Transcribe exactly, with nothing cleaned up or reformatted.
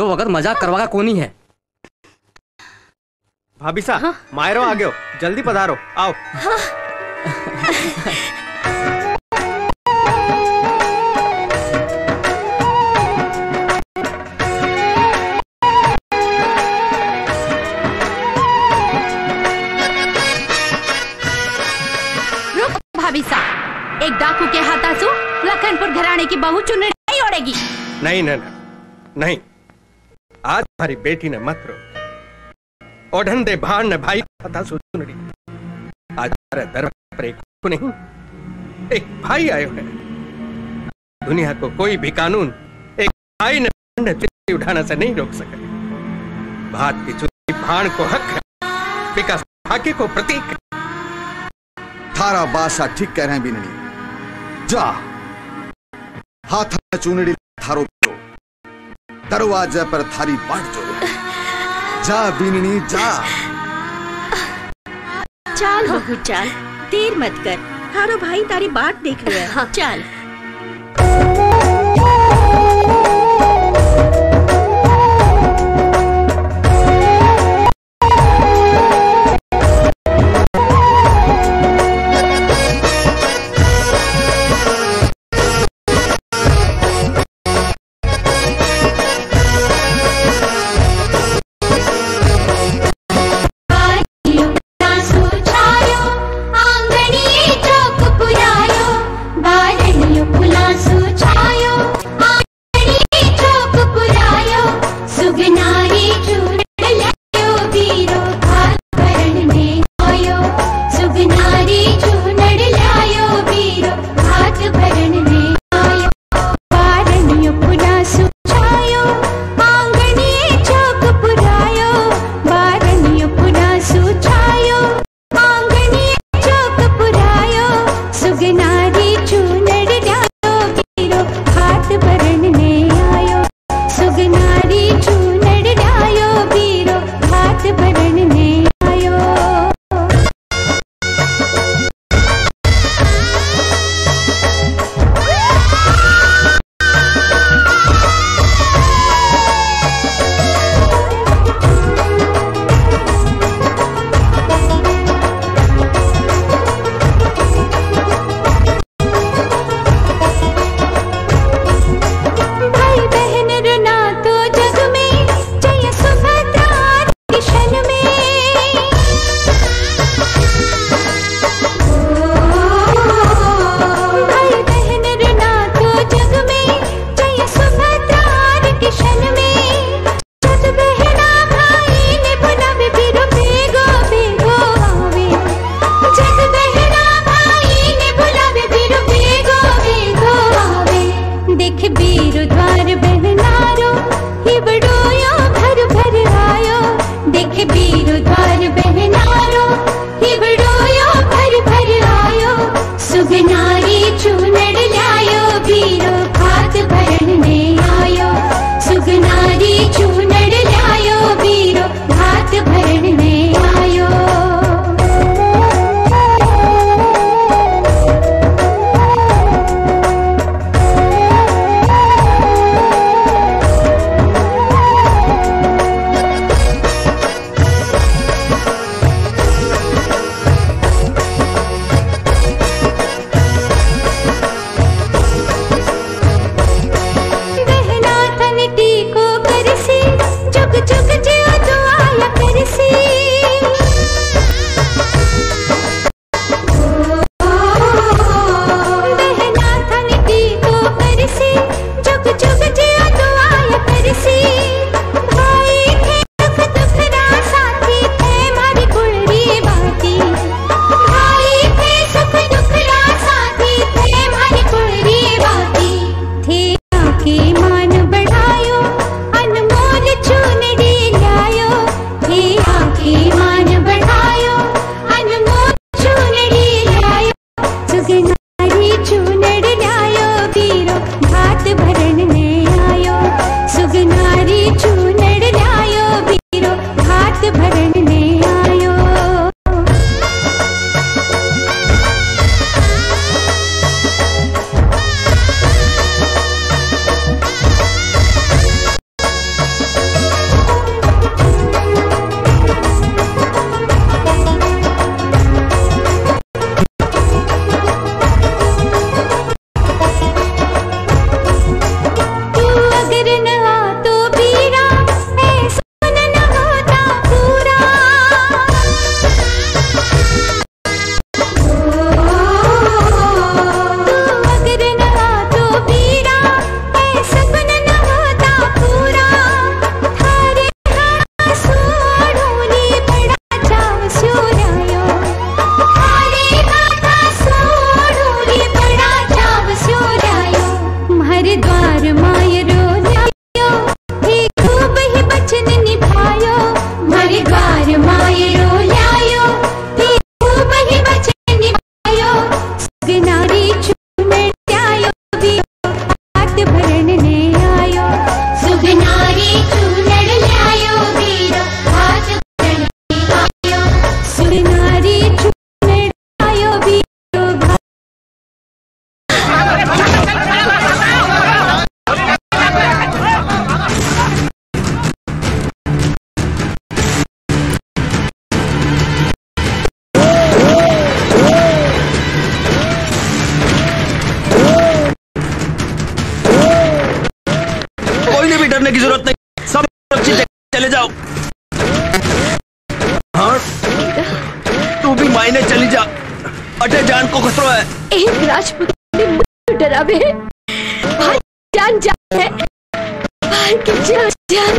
यो वगत मजाक करवागा कोनी है। भाभी सा हाँ? मायरो आ गयो, जल्दी पधारो, आओ। हाँ? रुक भाभी सा, एक डाकू के हाथासू लखनपुर घराने की बहू चुनरी नहीं उड़ेगी। नहीं नहीं नहीं, आज हमारी बेटी ने मत रो। ओढ़न दे भाड़ ने भाई पता सुन रही। आज हमारे दरबार पर एक नहीं एक भाई आयो है। दुनिया को कोई भी कानून एक भाई ने तिरछी उठाने से नहीं रोक सके। भात की चुनरी भाड़ को हक है, विकास भाग्य को प्रतीक। थारा बासा ठीक कह रहे हैं बिननी। जा हाथ चुनरी थारो दरवाजे पर थारी बाट जोड़ो। जा बीननी जा। चाल बहू चाल, देर मत कर, थारो भाई तारी बाट देख रहे हैं। चाल। सुगनारी चूनड़ लायो, बेरो भात भरण ने आयो। सुगना करने की जरूरत नहीं, सब चले जाओ। हाँ तू भी मायने चली जा, अटे जान को खतरा है। एक राजपूत ने मुझे डरावे, भाई जान जान है, भाई की जान जान